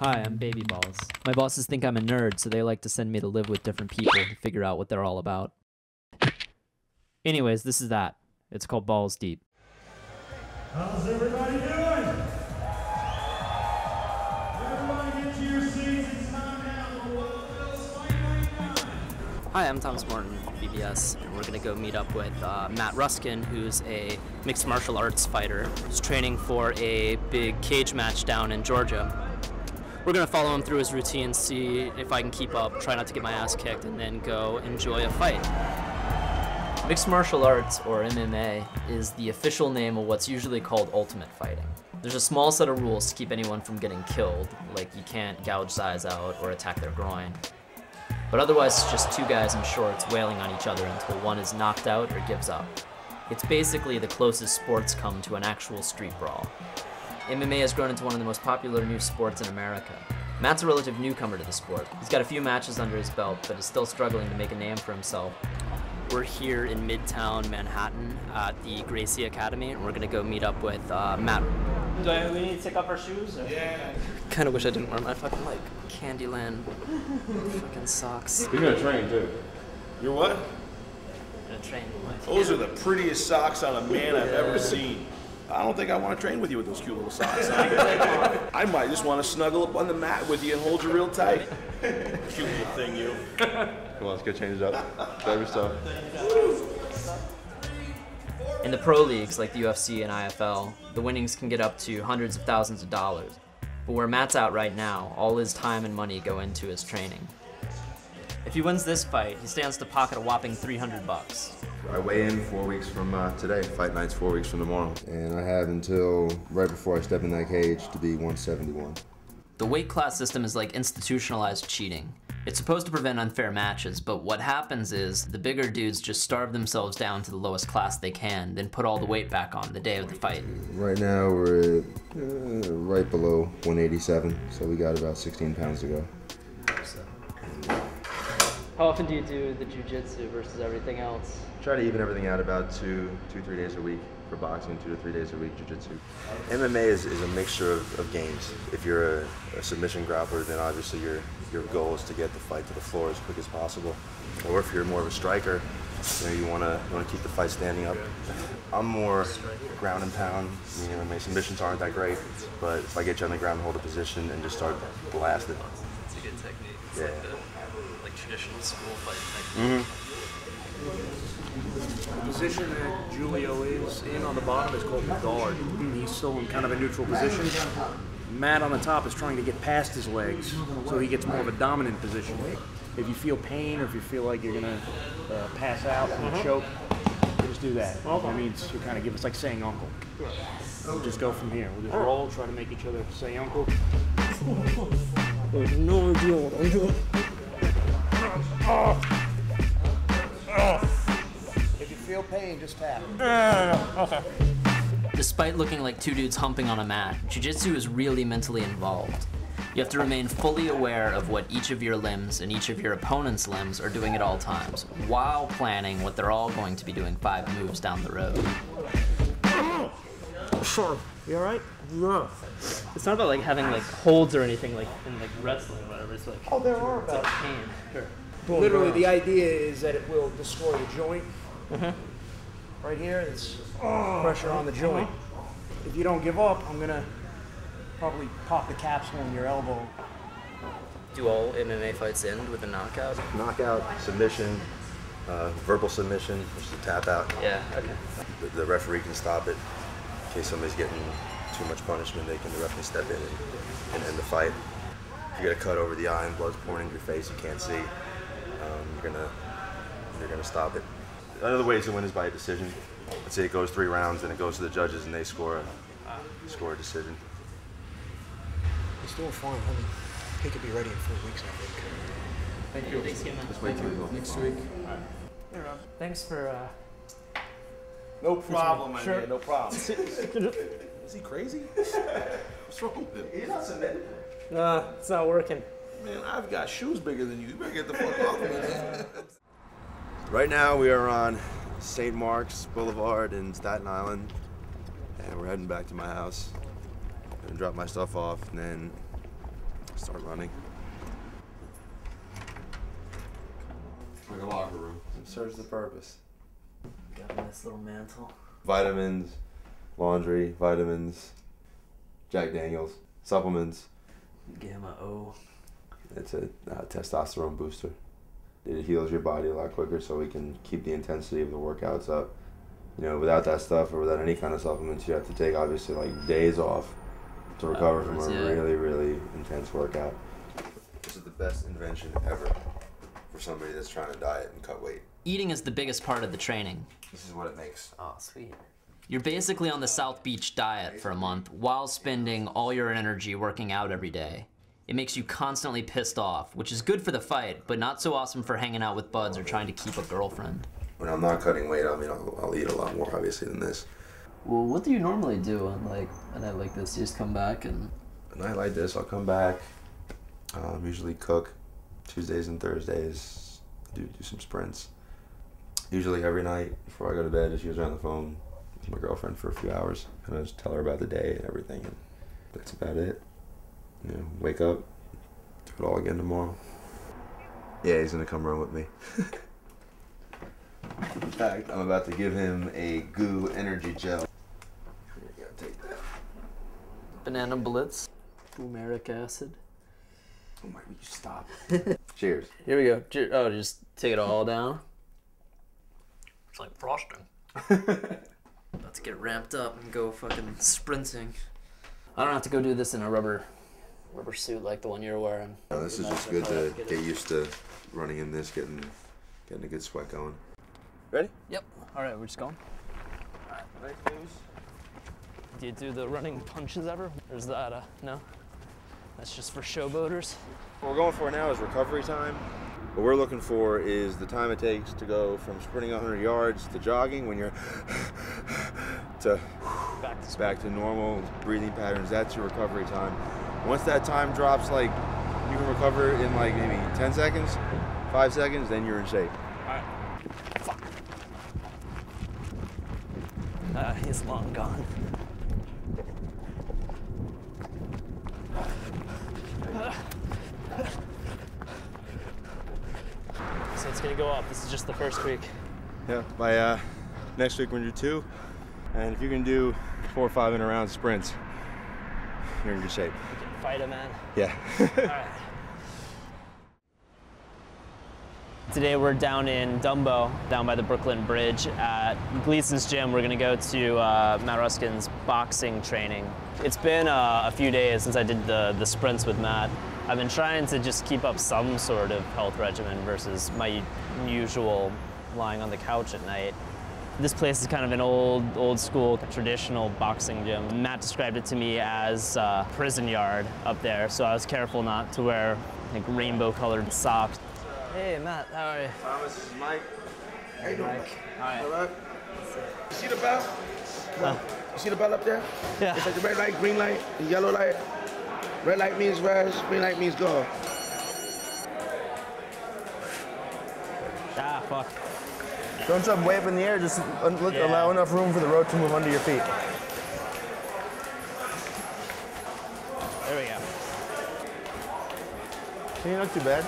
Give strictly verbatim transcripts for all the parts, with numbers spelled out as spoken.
Hi, I'm Baby Balls. My bosses think I'm a nerd, so they like to send me to live with different people to figure out what they're all about. Anyways, this is that. It's called Balls Deep. How's everybody doing? Everybody get to your seats. It's time now for what Bill's fight right now. Hi, I'm Thomas Morton, B B S, and we're going to go meet up with uh, Matt Ruskin, who's a mixed martial arts fighter. He's training for a big cage match down in Georgia. We're going to follow him through his routine, see if I can keep up, try not to get my ass kicked, and then go enjoy a fight. Mixed martial arts, or M M A, is the official name of what's usually called ultimate fighting. There's a small set of rules to keep anyone from getting killed, like you can't gouge eyes out or attack their groin. But otherwise it's just two guys in shorts wailing on each other until one is knocked out or gives up. It's basically the closest sports come to an actual street brawl. M M A has grown into one of the most popular new sports in America. Matt's a relative newcomer to the sport. He's got a few matches under his belt, but is still struggling to make a name for himself. We're here in Midtown Manhattan at the Gracie Academy, and we're gonna go meet up with uh, Matt. Do I, we need to take off our shoes? Or? Yeah. Kind of wish I didn't wear my fucking like Candyland fucking socks. You're gonna train too. You're what? I'm gonna train. With those yeah. are the prettiest socks on a man yeah. I've ever seen. I don't think I want to train with you with those cute little socks. I might just want to snuggle up on the mat with you and hold you real tight. Cute little thing, you. Come on, let's go change it up. Grab your stuff. In the pro leagues, like the U F C and I F L, the winnings can get up to hundreds of thousands of dollars. But where Matt's at right now, all his time and money go into his training. If he wins this fight, he stands to pocket a whopping three hundred bucks. I weigh in four weeks from uh, today. Fight night's four weeks from tomorrow. And I have until right before I step in that cage to be one seventy-one. The weight class system is like institutionalized cheating. It's supposed to prevent unfair matches, but what happens is the bigger dudes just starve themselves down to the lowest class they can, then put all the weight back on the day of the fight. Right now we're at, uh, right below one eighty-seven, so we got about sixteen pounds to go. How often do you do the jiu-jitsu versus everything else? Try to even everything out about two, two, three days a week for boxing, two to three days a week jiu-jitsu. M M A is, is a mixture of, of games. If you're a, a submission grappler, then obviously your your goal is to get the fight to the floor as quick as possible. Or if you're more of a striker, you know, you want to you want to keep the fight standing up. I'm more ground and pound. You know, my submissions aren't that great, but if I get you on the ground and hold a position and just start blasting. It's a good technique. It's yeah. like the like traditional school fight technique. Mm-hmm. The position that Julio is in on the bottom is called the guard. He's still in kind of a neutral position. Matt on the top is trying to get past his legs, so he gets more of a dominant position. If you feel pain or if you feel like you're gonna uh, pass out from a choke, just do that. That means you kind of give us like saying uncle. Just go from here. We'll just roll, try to make each other say uncle. There's no idea what I'm doing. If you feel pain, just tap. Okay. Despite looking like two dudes humping on a mat, jiu-jitsu is really mentally involved. You have to remain fully aware of what each of your limbs and each of your opponent's limbs are doing at all times, while planning what they're all going to be doing five moves down the road. Sure. You alright? No. It's not about like having like holds or anything like in like wrestling or whatever. It's like oh, there are about like pain. Sure. Boom, literally, the idea is that it will destroy the joint. Mm-hmm. Right here, it's oh, pressure on the joint. Mm-hmm. If you don't give up, I'm gonna probably pop the capsule in your elbow. Do all M M A fights end with a knockout? Knockout, submission, uh, verbal submission, which is a tap out. Yeah. Okay. The, the referee can stop it. In case somebody's getting too much punishment, they can the ref can step in and, and end the fight. If you get a cut over the eye and blood's pouring into your face, you can't see. Um, you're gonna you're gonna stop it. Another way to win is by a decision. Let's say it goes three rounds, then it goes to the judges and they score a score a decision. It's still fine. I mean, he could be ready in four weeks, I think. Thank you. Thanks, man. Let's wait till we go. Next week. All right. Hey, Rob. Thanks for. Uh, No problem, my sure. man, no problem. Is he crazy? What's wrong with him? He's not cemented. Nah, it's not working. Man, I've got shoes bigger than you. You better get the fuck off me, man. Right now, we are on Saint Mark's Boulevard in Staten Island, and we're heading back to my house. I'm gonna drop my stuff off, and then start running. Like a locker room. It serves the purpose. Got a nice little mantle. Vitamins, laundry, vitamins, Jack Daniels, supplements. Gamma O. It's a uh, testosterone booster. It heals your body a lot quicker, so we can keep the intensity of the workouts up. You know, without that stuff or without any kind of supplements, you have to take, obviously, like days off to recover from a yeah. really, really intense workout. This is the best invention ever for somebody that's trying to diet and cut weight. Eating is the biggest part of the training. This is what it makes. Oh, sweet. You're basically on the South Beach diet for a month while spending all your energy working out every day. It makes you constantly pissed off, which is good for the fight, but not so awesome for hanging out with buds or trying to keep a girlfriend. When I'm not cutting weight, I mean, I'll, I'll eat a lot more, obviously, than this. Well, what do you normally do on, like, a night like this? You just come back and... A night like this, I'll come back, um, usually cook Tuesdays and Thursdays, do, do some sprints. Usually every night before I go to bed, just usually on the phone with my girlfriend for a few hours, and I just tell her about the day and everything, and that's about it. You know, wake up, do it all again tomorrow. Yeah, he's gonna come run with me. In fact, I'm about to give him a goo energy gel. You gotta take that. Banana Blitz, Boomeric acid. Oh my, will you stop? Cheers. Here we go. Cheer oh, just take it all down. It's like frosting. About to get ramped up and go fucking sprinting. I don't have to go do this in a rubber rubber suit like the one you're wearing. No, this is just good to get, get used to running in this, getting getting a good sweat going. Ready? Yep. All right, we're just going. All right, nice moves. Do you do the running punches ever? Or is that a no? That's just for showboaters. What we're going for now is recovery time. What we're looking for is the time it takes to go from sprinting a hundred yards to jogging when you're to back to, back to normal breathing patterns. That's your recovery time. Once that time drops, like, you can recover in like maybe ten seconds, five seconds, then you're in shape. All right. Fuck. Uh, he's long gone. So it's gonna go up. This is just the first week. Yeah, by uh, next week when you're two, and if you can do four or five in a round sprints, you're in good shape. You can fight a man. Yeah. All right. Today we're down in Dumbo, down by the Brooklyn Bridge at Gleason's gym. We're gonna go to uh, Matt Ruskin's boxing training. It's been uh, a few days since I did the, the sprints with Matt. I've been trying to just keep up some sort of health regimen versus my usual lying on the couch at night. This place is kind of an old, old school, traditional boxing gym. Matt described it to me as a prison yard up there, so I was careful not to wear like rainbow-colored socks. Hey, Matt, how are you? Thomas, this is Mike. Hey, Mike. Mike. All right. All right. You see the bell? Uh, you see the bell up there? Yeah. It's like the red light, green light, the yellow light. Red light means red, green light means go. Ah, fuck. Don't jump way up in the air, just look, yeah. Allow enough room for the rope to move under your feet. There we go. You're not too bad.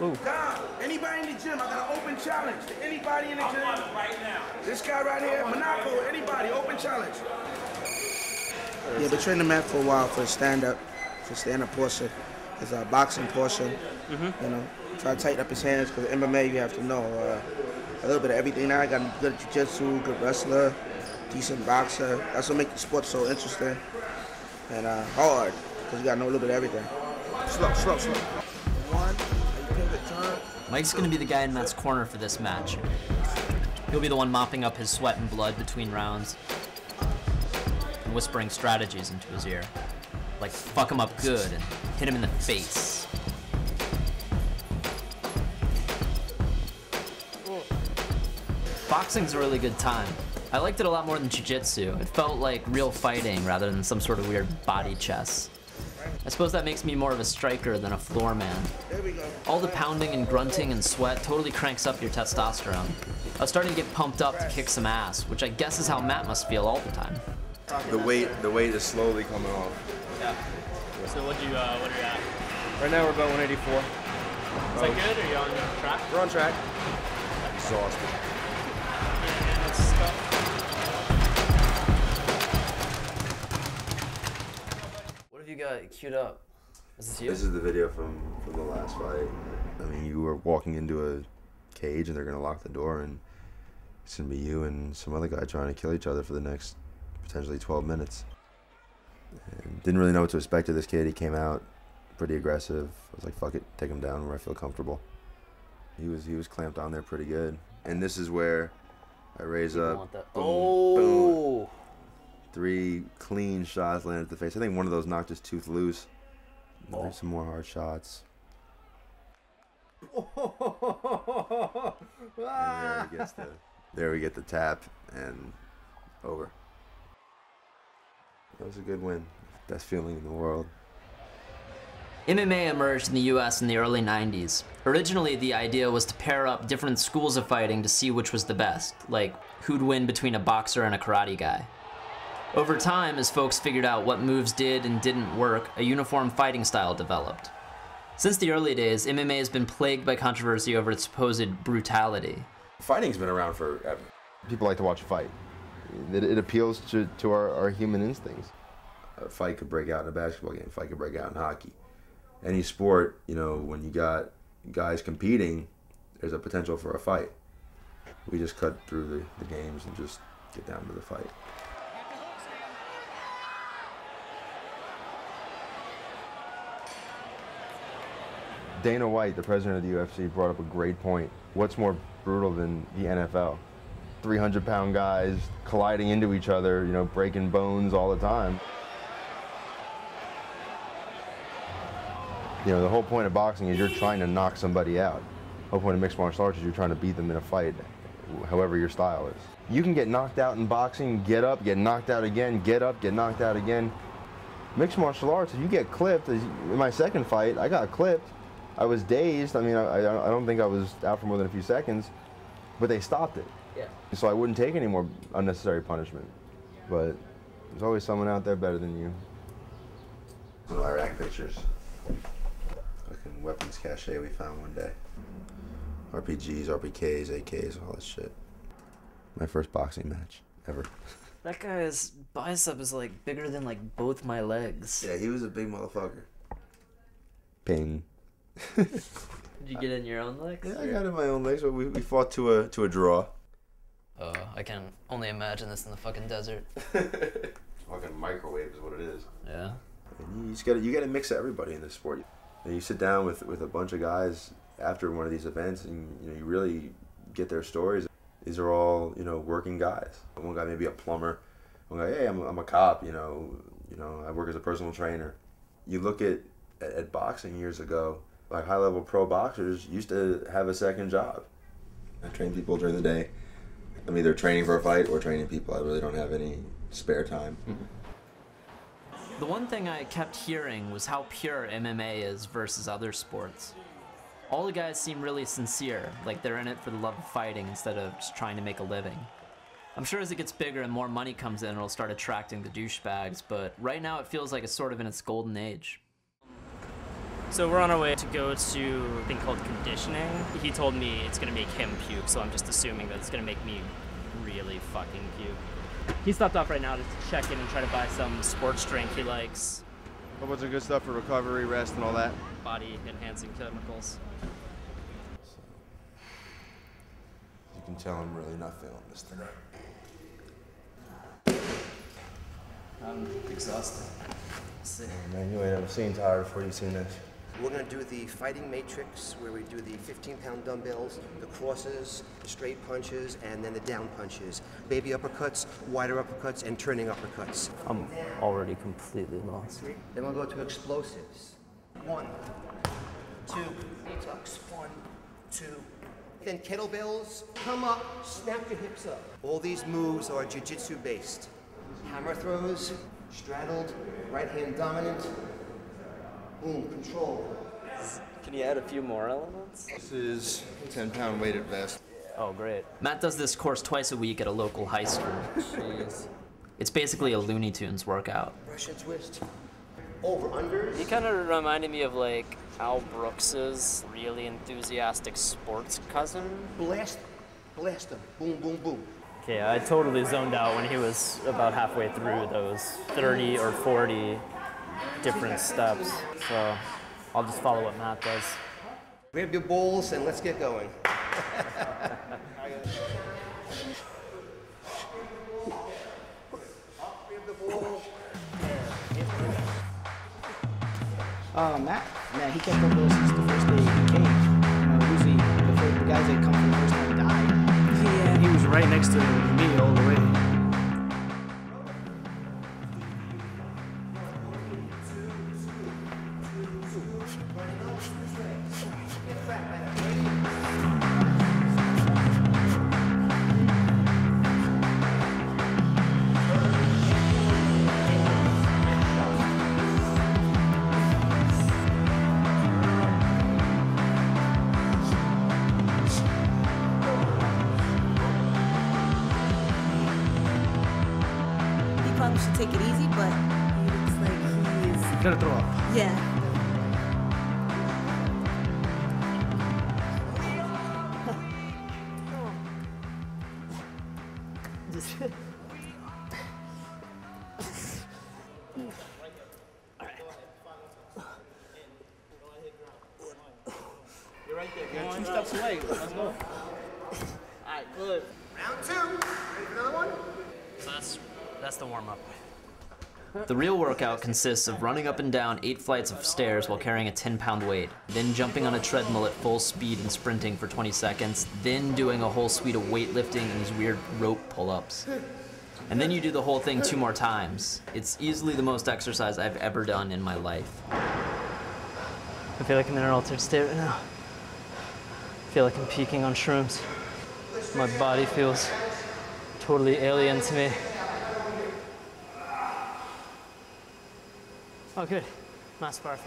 Ooh. God, anybody in the gym, I got an open challenge to anybody in the gym. I want it right now. This guy right here, Monaco, anybody, open challenge. Yeah, been training Matt for a while for stand-up, for stand-up portion. It's a boxing portion, mm-hmm. You know. Try to tighten up his hands, because M M A, you have to know. Uh, A little bit of everything now. I got a good jiu-jitsu, good wrestler, decent boxer. That's what makes the sport so interesting and uh, hard, because you got to know a little bit of everything. Slow, slow, slow. One, pivot, turn. Mike's going to be the guy in Matt's corner for this match. He'll be the one mopping up his sweat and blood between rounds and whispering strategies into his ear. Like, fuck him up good and hit him in the face. Boxing's a really good time. I liked it a lot more than jiu-jitsu. It felt like real fighting rather than some sort of weird body chess. I suppose that makes me more of a striker than a floor man. All the pounding and grunting and sweat totally cranks up your testosterone. I was starting to get pumped up to kick some ass, which I guess is how Matt must feel all the time. The weight, the weight is slowly coming off. Yeah. So what do you, uh, what do you have? Right now we're about one eighty-four. Is that um, good, or are you on track? We're on track. I'm exhausted. Yeah, man, it's stuff. What have you got queued up? Is this you? This is the video from, from the last fight. I mean, you were walking into a cage and they're going to lock the door, and it's going to be you and some other guy trying to kill each other for the next potentially twelve minutes. And didn't really know what to expect of this kid. He came out pretty aggressive. I was like, fuck it, take him down where I feel comfortable. He was he was clamped on there pretty good. And this is where I raise you up. Boom, oh. Boom. Three clean shots landed at the face. I think one of those knocked his tooth loose. Oh. There's some more hard shots. Oh. And there, we get the, there we get the tap and over. That was a good win. Best feeling in the world. M M A emerged in the U S in the early nineties. Originally, the idea was to pair up different schools of fighting to see which was the best, like who'd win between a boxer and a karate guy. Over time, as folks figured out what moves did and didn't work, a uniform fighting style developed. Since the early days, M M A has been plagued by controversy over its supposed brutality. Fighting's been around forever. People like to watch a fight. It, it appeals to, to our, our human instincts. A fight could break out in a basketball game. A fight could break out in hockey. Any sport, you know, when you got guys competing, there's a potential for a fight. We just cut through the, the games and just get down to the fight. Dana White, the president of the U F C, brought up a great point. What's more brutal than the N F L? three hundred pound guys colliding into each other, you know, breaking bones all the time. You know, the whole point of boxing is you're trying to knock somebody out. The whole point of mixed martial arts is you're trying to beat them in a fight, however your style is. You can get knocked out in boxing, get up, get knocked out again, get up, get knocked out again. Mixed martial arts, if you get clipped, in my second fight, I got clipped. I was dazed. I mean, I, I don't think I was out for more than a few seconds, but they stopped it. Yeah. So I wouldn't take any more unnecessary punishment. But there's always someone out there better than you. Little Iraq pictures. Fucking weapons cache we found one day. R P Gs, R P Ks, A Ks, all this shit. My first boxing match ever. That guy's bicep is like bigger than like both my legs. Yeah, he was a big motherfucker. Ping. Did you get in your own legs? Yeah, I got in my own legs, but we, we fought to a to a draw. Oh, uh, I can only imagine this in the fucking desert. Fucking microwave is what it is. Yeah. And you just gotta you gotta mix everybody in this sport. And you sit down with with a bunch of guys after one of these events, and you know you really get their stories. These are all you know working guys. One guy may be a plumber. One guy, hey, I'm I'm a cop. You know, you know, I work as a personal trainer. You look at at, at boxing years ago. Like high-level pro boxers used to have a second job. I train people during the day. I'm either training for a fight or training people. I really don't have any spare time. The one thing I kept hearing was how pure M M A is versus other sports. All the guys seem really sincere, like they're in it for the love of fighting instead of just trying to make a living. I'm sure as it gets bigger and more money comes in, it'll start attracting the douchebags, but right now it feels like it's sort of in its golden age. So we're on our way to go to a thing called conditioning. He told me it's gonna make him puke, so I'm just assuming that it's gonna make me really fucking puke. He stopped off right now to check in and try to buy some sports drink he likes. A bunch of good stuff for recovery, rest, and all that. Body enhancing chemicals. So, you can tell I'm really not feeling this tonight. I'm exhausted. Oh, man, you ain't ever seen tired before you've seen this. We're going to do the fighting matrix where we do the fifteen pound dumbbells, the crosses, the straight punches, and then the down punches. Baby uppercuts, wider uppercuts, and turning uppercuts. I'm already completely lost. Then we'll go to explosives. One, two, tucks, one, two. Then kettlebells, come up, snap your hips up. All these moves are jiu-jitsu based. Hammer throws, straddled, right hand dominant, boom, control. Can you add a few more elements? This is ten pound weighted vest. Oh, great. Matt does this course twice a week at a local high school. Jeez. It's basically a Looney Tunes workout. Russian twist, over, unders. He kind of reminded me of like Al Brooks's really enthusiastic sports cousin. Blast, blast him, boom, boom, boom. Okay, I totally zoned out when he was about halfway through those thirty or forty different steps. So I'll just follow what Matt does. Grab your balls and let's get going. Uh, Matt, man, he kept up those since the first day he came. Uh, usually, the, first, the guys that come from the first time died. Yeah, he was right next to me all the The real workout consists of running up and down eight flights of stairs while carrying a ten pound weight, then jumping on a treadmill at full speed and sprinting for twenty seconds, then doing a whole suite of weightlifting and these weird rope pull-ups. And then you do the whole thing two more times. It's easily the most exercise I've ever done in my life. I feel like I'm in an altered state right now. I feel like I'm peaking on shrooms. My body feels totally alien to me. Oh, good. Mass parking.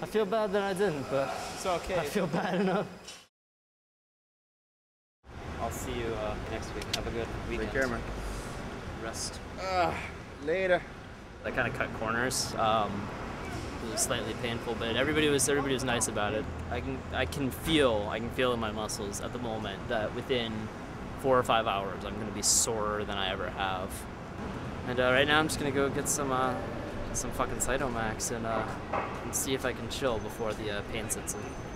I feel bad that I didn't, but it's okay. I feel bad enough. I'll see you uh, next week. Have a good weekend. Take care, man. Rest. Uh, later. I kind of cut corners. Um, it was slightly painful, but everybody was everybody was nice about it. I can I can feel I can feel in my muscles at the moment that within four or five hours I'm going to be sorer than I ever have. And uh, right now I'm just going to go get some. Uh, some fucking Cytomax and, uh, and see if I can chill before the uh, pain sets in.